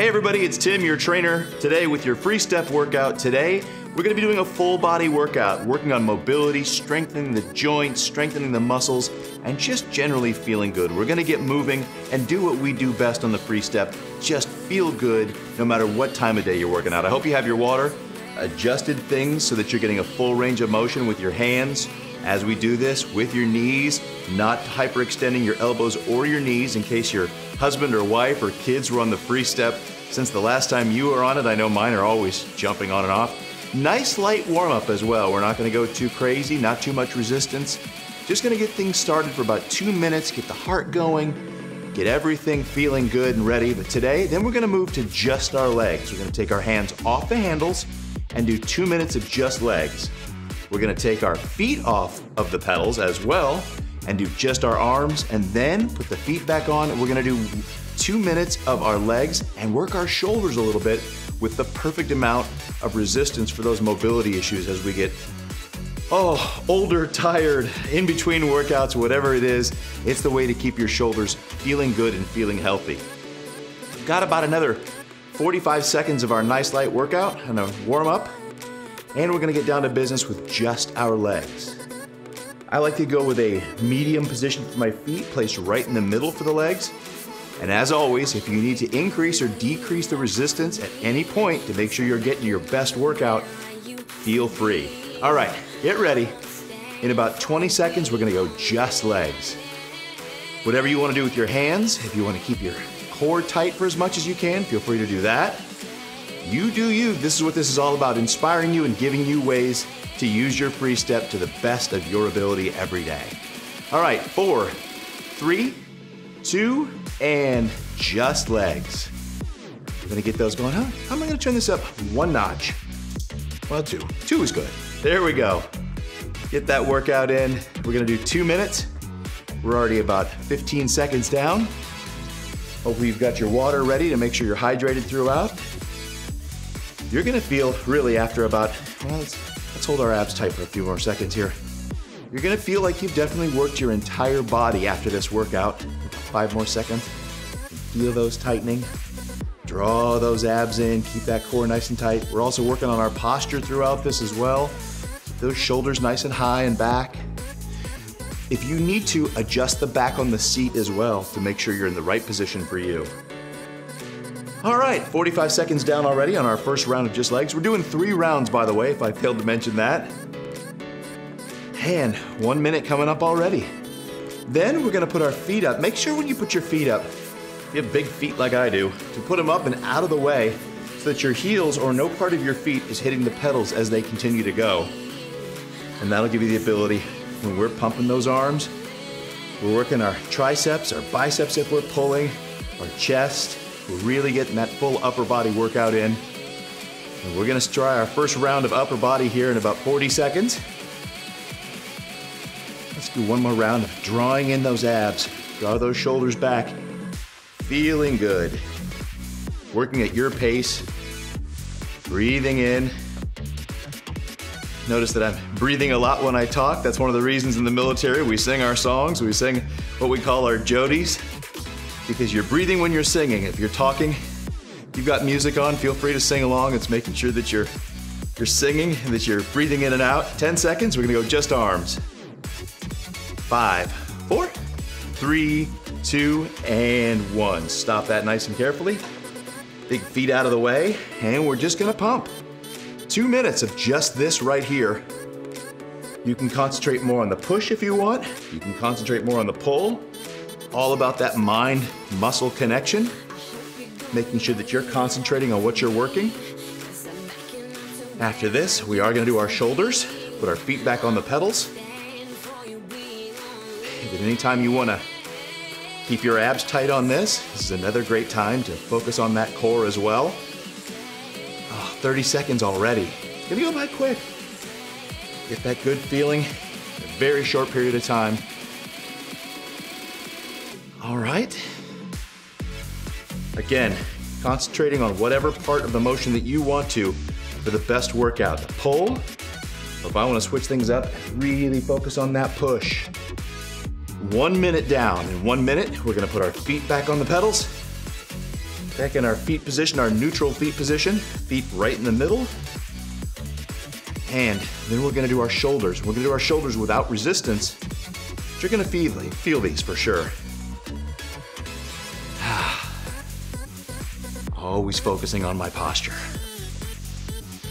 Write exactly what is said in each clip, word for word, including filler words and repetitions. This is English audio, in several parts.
Hey everybody, it's Tim, your trainer, today with your FreeStep workout. Today, we're gonna be doing a full body workout, working on mobility, strengthening the joints, strengthening the muscles, and just generally feeling good. We're gonna get moving and do what we do best on the FreeStep, just feel good no matter what time of day you're working out. I hope you have your water, adjusted things so that you're getting a full range of motion with your hands as we do this, with your knees, not hyperextending your elbows or your knees in case your husband or wife or kids were on the FreeStep. Since the last time you were on it, I know mine are always jumping on and off. Nice light warm-up as well. We're not gonna go too crazy, not too much resistance. Just gonna get things started for about two minutes, get the heart going, get everything feeling good and ready. But today, then we're gonna move to just our legs. We're gonna take our hands off the handles and do two minutes of just legs. We're gonna take our feet off of the pedals as well and do just our arms, and then put the feet back on, and we're gonna do two minutes of our legs and work our shoulders a little bit with the perfect amount of resistance for those mobility issues as we get oh, older, tired, in between workouts, whatever it is. It's the way to keep your shoulders feeling good and feeling healthy. We've got about another forty-five seconds of our nice light workout and a warm up, and we're gonna get down to business with just our legs. I like to go with a medium position for my feet, placed right in the middle for the legs. And as always, if you need to increase or decrease the resistance at any point to make sure you're getting your best workout, feel free. All right, get ready. In about twenty seconds, we're gonna go just legs. Whatever you wanna do with your hands, if you wanna keep your core tight for as much as you can, feel free to do that. You do you. This is what this is all about, inspiring you and giving you ways to use your FreeStep to the best of your ability every day. All right, four, three, two, and just legs. We're gonna get those going, huh? How am I gonna turn this up one notch? Well, two, two is good. There we go. Get that workout in. We're gonna do two minutes. We're already about fifteen seconds down. Hopefully you've got your water ready to make sure you're hydrated throughout. You're gonna feel really after about, well, it's, let's hold our abs tight for a few more seconds here. You're gonna feel like you've definitely worked your entire body after this workout. Five more seconds. Feel those tightening. Draw those abs in, keep that core nice and tight. We're also working on our posture throughout this as well. Keep those shoulders nice and high and back. If you need to, adjust the back on the seat as well to make sure you're in the right position for you. All right, forty-five seconds down already on our first round of just legs. We're doing three rounds, by the way, if I failed to mention that. And one minute coming up already. Then we're gonna put our feet up. Make sure when you put your feet up, you have big feet like I do, to put them up and out of the way so that your heels or no part of your feet is hitting the pedals as they continue to go. And that'll give you the ability, when we're pumping those arms, we're working our triceps, our biceps if we're pulling, our chest. We're really getting that full upper body workout in. And we're gonna try our first round of upper body here in about forty seconds. Let's do one more round of drawing in those abs. Draw those shoulders back. Feeling good. Working at your pace. Breathing in. Notice that I'm breathing a lot when I talk. That's one of the reasons in the military we sing our songs. We sing what we call our jodies, because you're breathing when you're singing. If you're talking, you've got music on, feel free to sing along. It's making sure that you're, you're singing and that you're breathing in and out. ten seconds, we're gonna go just arms. Five, four, three, two, and one. Stop that nice and carefully. Big feet out of the way, and we're just gonna pump. Two minutes of just this right here. You can concentrate more on the push if you want. You can concentrate more on the pull. All about that mind-muscle connection, making sure that you're concentrating on what you're working. After this, we are gonna do our shoulders, put our feet back on the pedals. But anytime you wanna keep your abs tight on this, this is another great time to focus on that core as well. Oh, thirty seconds already. It's gonna go by quick. Get that good feeling in a very short period of time. All right. Again, concentrating on whatever part of the motion that you want to for the best workout. The pull, if I want to switch things up, really focus on that push. One minute down. In one minute, we're going to put our feet back on the pedals. Back in our feet position, our neutral feet position. Feet right in the middle. And then we're gonna do our shoulders. We're gonna do our shoulders without resistance. But you're gonna feel, feel these for sure. Always focusing on my posture.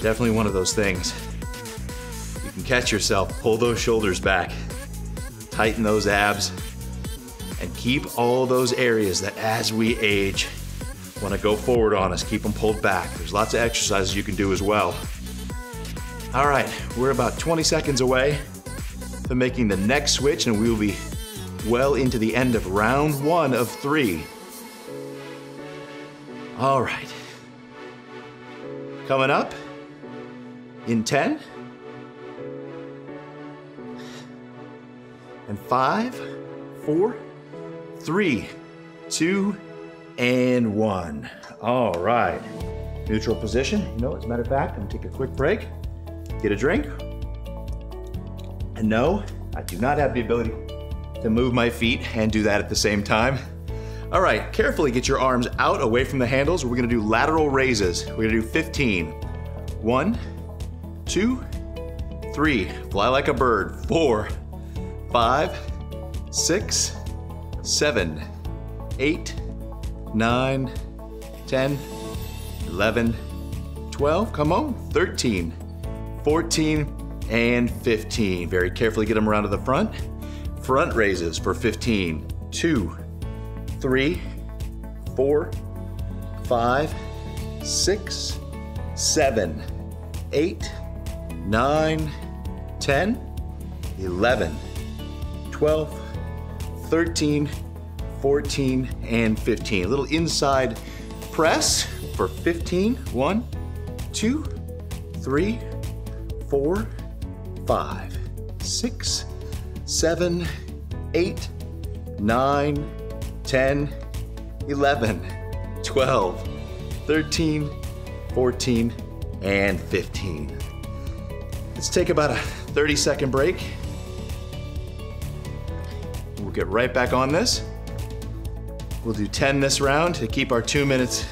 Definitely one of those things. You can catch yourself, pull those shoulders back, tighten those abs, and keep all those areas that as we age want to go forward on us, keep them pulled back. There's lots of exercises you can do as well. All right, we're about twenty seconds away from making the next switch, and we will be well into the end of round one of three. All right, coming up in ten, and five, four, three, two, and one. All right, neutral position. You know, as a matter of fact, I'm gonna take a quick break, get a drink. And no, I do not have the ability to move my feet and do that at the same time. All right, carefully get your arms out away from the handles. We're gonna do lateral raises. We're gonna do fifteen. One, two, three, fly like a bird. Four, five, six, seven, eight, nine, ten, eleven, twelve, come on, thirteen, fourteen, and fifteen. Very carefully get them around to the front. Front raises for fifteen, two, three, four, five, six, seven, eight, nine, ten, eleven, twelve, thirteen, fourteen, and fifteen. A little inside press for fifteen. One, two, three, four, five, six, seven, eight, nine, ten, eleven, twelve, thirteen, fourteen, and fifteen. Let's take about a thirty second break. We'll get right back on this. We'll do ten this round to keep our two minutes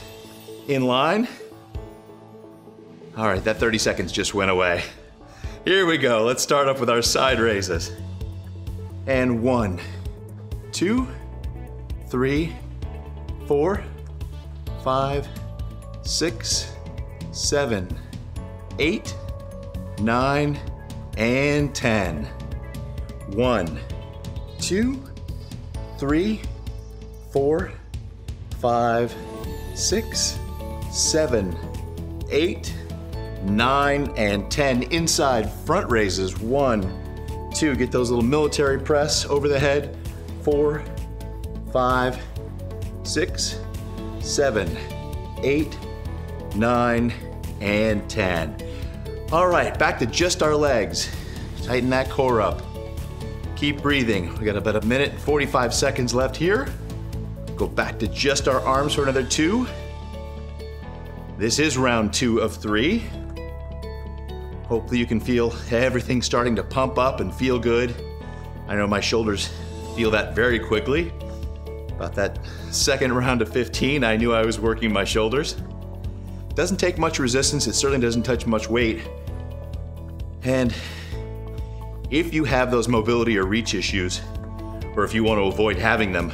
in line. All right, that thirty seconds just went away. Here we go, let's start up with our side raises. And one, two, three, four, five, six, seven, eight, nine, and ten. One, two, three, four, five, six, seven, eight, nine, and ten. Inside front raises. One, two, get those little military press over the head. Four, five, six, seven, eight, nine, and ten. All right, back to just our legs. Tighten that core up. Keep breathing. We got about a minute and forty-five seconds left here. Go back to just our arms for another two. This is round two of three. Hopefully you can feel everything starting to pump up and feel good. I know my shoulders feel that very quickly. About that second round of fifteen, I knew I was working my shoulders. Doesn't take much resistance, it certainly doesn't touch much weight. And if you have those mobility or reach issues, or if you want to avoid having them,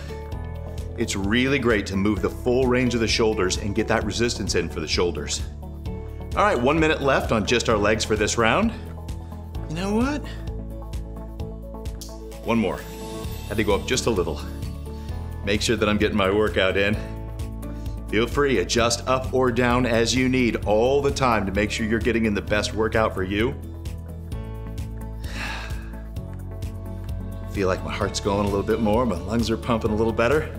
it's really great to move the full range of the shoulders and get that resistance in for the shoulders. All right, one minute left on just our legs for this round. You know what? One more. I had to go up just a little. Make sure that I'm getting my workout in. Feel free, adjust up or down as you need all the time to make sure you're getting in the best workout for you. I feel like my heart's going a little bit more, my lungs are pumping a little better.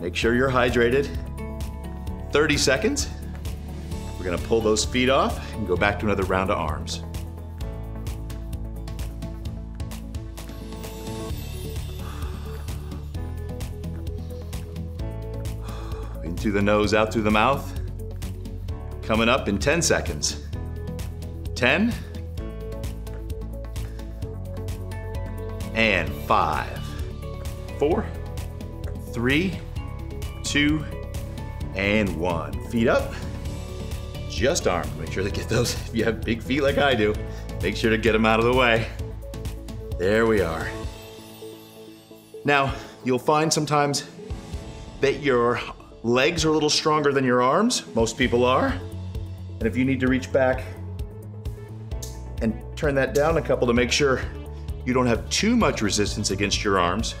Make sure you're hydrated. thirty seconds. We're gonna pull those feet off and go back to another round of arms. Through the nose, out through the mouth. Coming up in ten seconds. ten. And five, four, three, two, and one. Feet up, just arms. Make sure to get those, if you have big feet like I do, make sure to get them out of the way. There we are. Now, you'll find sometimes that your legs are a little stronger than your arms. Most people are. And if you need to reach back and turn that down a couple to make sure you don't have too much resistance against your arms,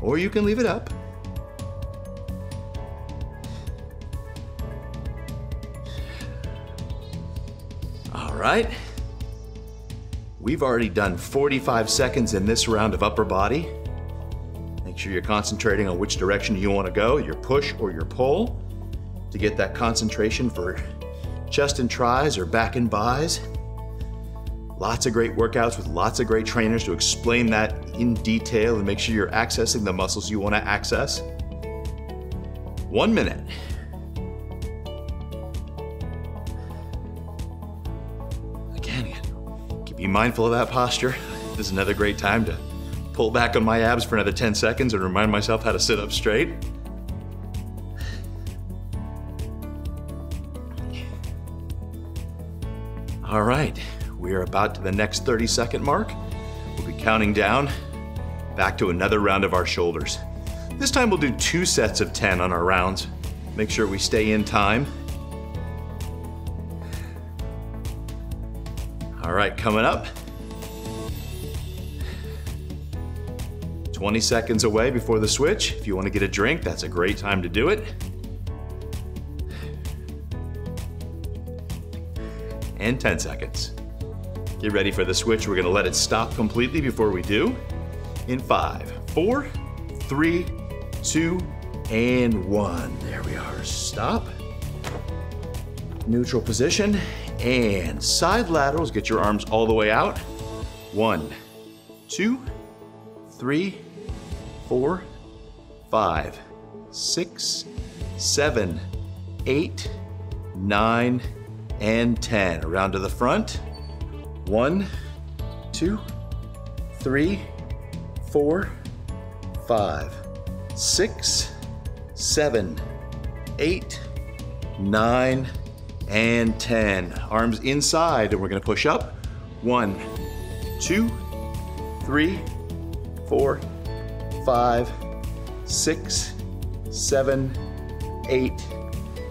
or you can leave it up. All right. We've already done forty-five seconds in this round of upper body. Make sure you're concentrating on which direction you want to go, your push or your pull, to get that concentration for chest and tries or back and buys. Lots of great workouts with lots of great trainers to explain that in detail and make sure you're accessing the muscles you want to access. One minute. Again, again, be mindful of that posture. This is another great time to pull back on my abs for another ten seconds and remind myself how to sit up straight. All right, we are about to the next thirty second mark. We'll be counting down back to another round of our shoulders. This time we'll do two sets of ten on our rounds. Make sure we stay in time. All right, coming up. twenty seconds away before the switch. If you want to get a drink, that's a great time to do it. And ten seconds. Get ready for the switch. We're going to let it stop completely before we do. In five, four, three, two, and one. There we are. Stop. Neutral position. And side laterals. Get your arms all the way out. One, two, three, four, five, six, seven, eight, nine, and ten. Around to the front. One, two, three, four, five, six, seven, eight, nine, and ten. Arms inside, and we're gonna push up. One, two, three, four, five, six, seven, eight,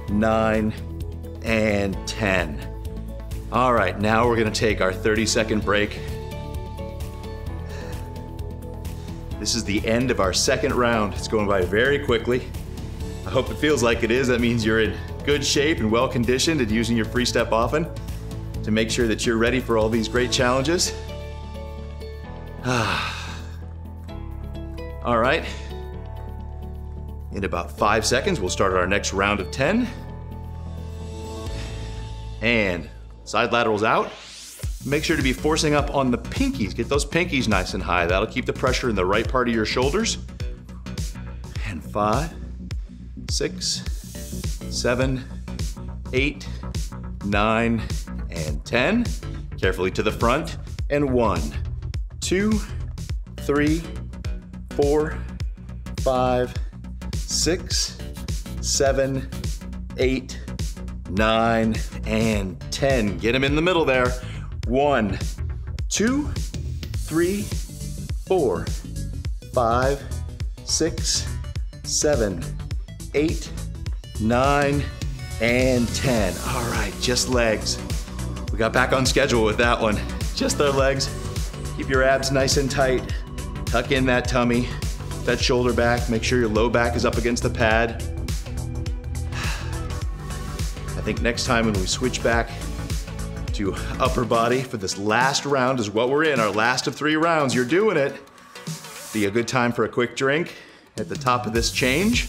nine, and ten. All right, now we're going to take our thirty second break. This is the end of our second round. It's going by very quickly. I hope it feels like it is. That means you're in good shape and well conditioned and using your free step often to make sure that you're ready for all these great challenges. All right. In about five seconds, we'll start our next round of ten. And side laterals out. Make sure to be forcing up on the pinkies. Get those pinkies nice and high. That'll keep the pressure in the right part of your shoulders. And five, six, seven, eight, nine, and ten. Carefully to the front. And one, two, three, four, five, six, seven, eight, nine, and ten. Get them in the middle there. One, two, three, four, five, six, seven, eight, nine, and ten. All right, just legs. We got back on schedule with that one. Just their legs. Keep your abs nice and tight. Tuck in that tummy, that shoulder back. Make sure your low back is up against the pad. I think next time when we switch back to upper body for this last round is what we're in, our last of three rounds. You're doing it. Be a good time for a quick drink at the top of this change.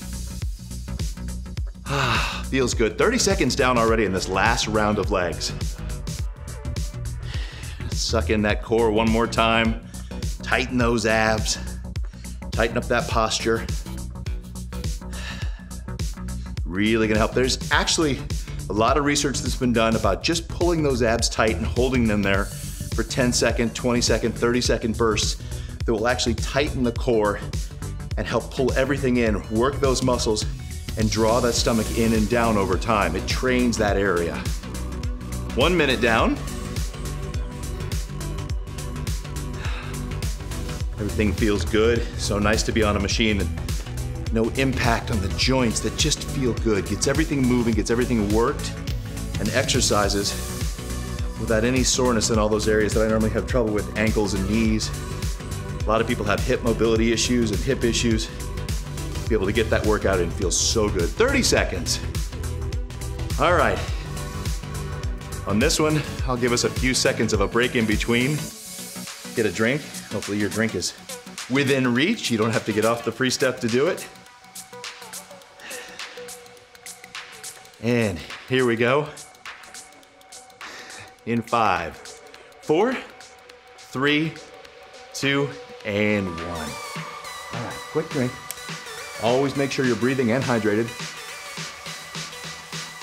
Ah, feels good. thirty seconds down already in this last round of legs. Suck in that core one more time. Tighten those abs. Tighten up that posture. Really gonna help. There's actually a lot of research that's been done about just pulling those abs tight and holding them there for ten second, twenty second, thirty second bursts that will actually tighten the core and help pull everything in, work those muscles, and draw that stomach in and down over time. It trains that area. One minute down. Everything feels good. So nice to be on a machine and no impact on the joints that just feel good. Gets everything moving, gets everything worked, and exercises without any soreness in all those areas that I normally have trouble with, ankles and knees. A lot of people have hip mobility issues and hip issues. Be able to get that workout in feels so good. thirty seconds. All right. On this one, I'll give us a few seconds of a break in between. Get a drink. Hopefully your drink is within reach. You don't have to get off the FreeStep to do it. And here we go. In five, four, three, two, and one. All right, quick drink. Always make sure you're breathing and hydrated.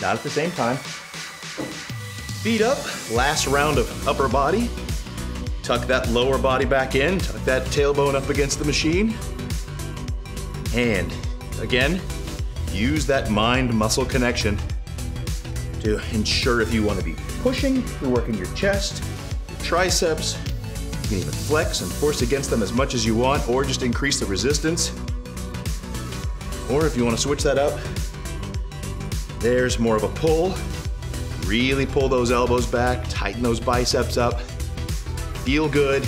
Not at the same time. Feet up, last round of upper body. Tuck that lower body back in, tuck that tailbone up against the machine. And again, use that mind-muscle connection to ensure if you want to be pushing, you're working your chest, your triceps. You can even flex and force against them as much as you want, or just increase the resistance. Or if you want to switch that up, there's more of a pull. Really pull those elbows back, tighten those biceps up, feel good.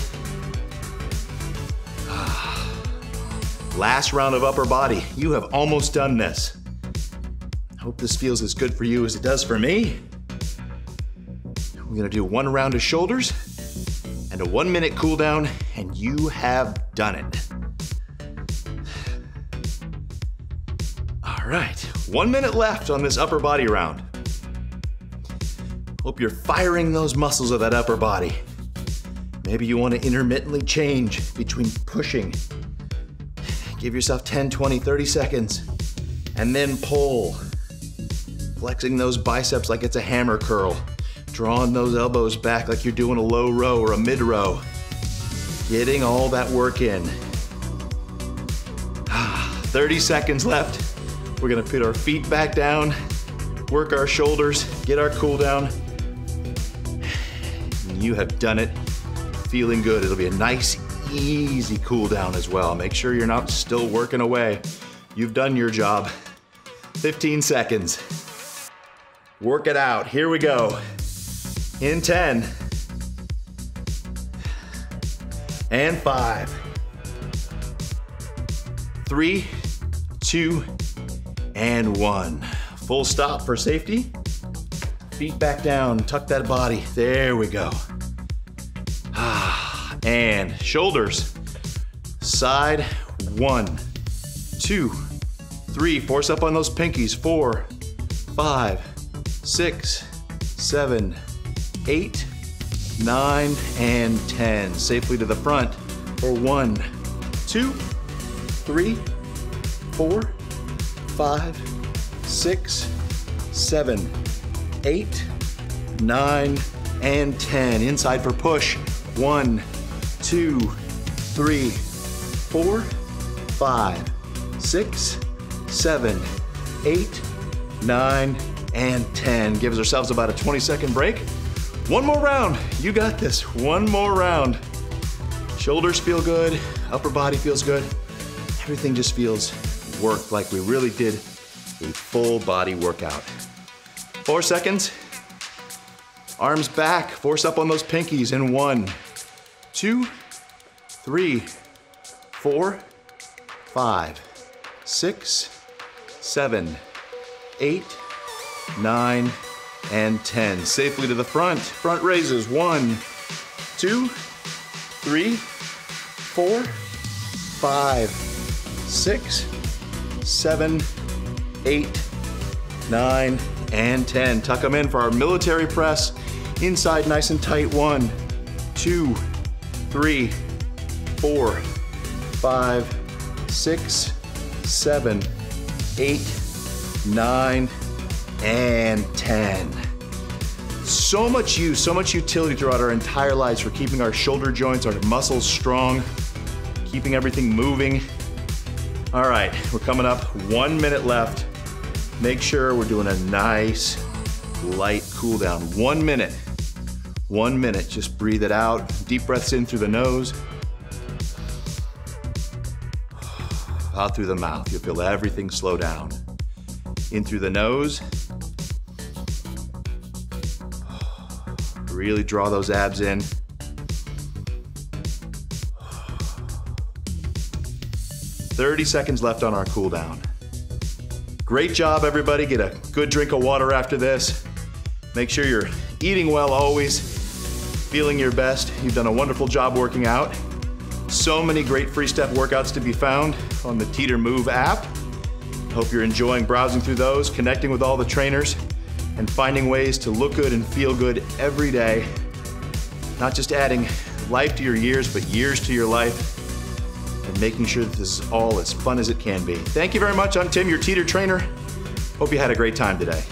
Last round of upper body. You have almost done this. I hope this feels as good for you as it does for me. We're gonna do one round of shoulders and a one minute cool down, and you have done it. All right, one minute left on this upper body round. Hope you're firing those muscles of that upper body. Maybe you want to intermittently change between pushing. Give yourself ten, twenty, thirty seconds, and then pull. Flexing those biceps like it's a hammer curl. Drawing those elbows back like you're doing a low row or a mid row. Getting all that work in. thirty seconds left. We're gonna put our feet back down, work our shoulders, get our cool down. And you have done it, feeling good. It'll be a nice, easy cool down as well. Make sure you're not still working away. You've done your job. fifteen seconds. Work it out. Here we go. In ten. And five. Three, two, and one. Full stop for safety. Feet back down, tuck that body. There we go. And shoulders. Side one, two, three. Force up on those pinkies. Four, five, six, seven, eight, nine, and ten. Safely to the front for one, two, three, four, five, six, seven, eight, nine, and ten. Inside for push. One, two, three, four, five, six, seven, eight, nine, and ten. Gives ourselves about a twenty second break. One more round. You got this. One more round. Shoulders feel good. Upper body feels good. Everything just feels worked like we really did a full body workout. Four seconds. Arms back, force up on those pinkies in one, two, three, four, five, six, seven, eight, nine, and ten. Safely to the front, front raises. One, two, three, four, five, six, seven, eight, nine, and ten. Tuck them in for our military press. Inside nice and tight. One, two, three, four, five, six, seven, eight, nine, and ten. So much use, so much utility throughout our entire lives for keeping our shoulder joints, our muscles strong, keeping everything moving. All right, we're coming up, one minute left. Make sure we're doing a nice, light cool down. One minute, one minute. Just breathe it out. Deep breaths in through the nose, out through the mouth. You'll feel everything slow down. In through the nose. Really draw those abs in. thirty seconds left on our cool down. Great job, everybody. Get a good drink of water after this. Make sure you're eating well always, feeling your best. You've done a wonderful job working out. So many great free step workouts to be found on the Teeter Move app. Hope you're enjoying browsing through those, connecting with all the trainers, and finding ways to look good and feel good every day. Not just adding life to your years, but years to your life, and making sure that this is all as fun as it can be. Thank you very much. I'm Tim, your Teeter trainer. Hope you had a great time today.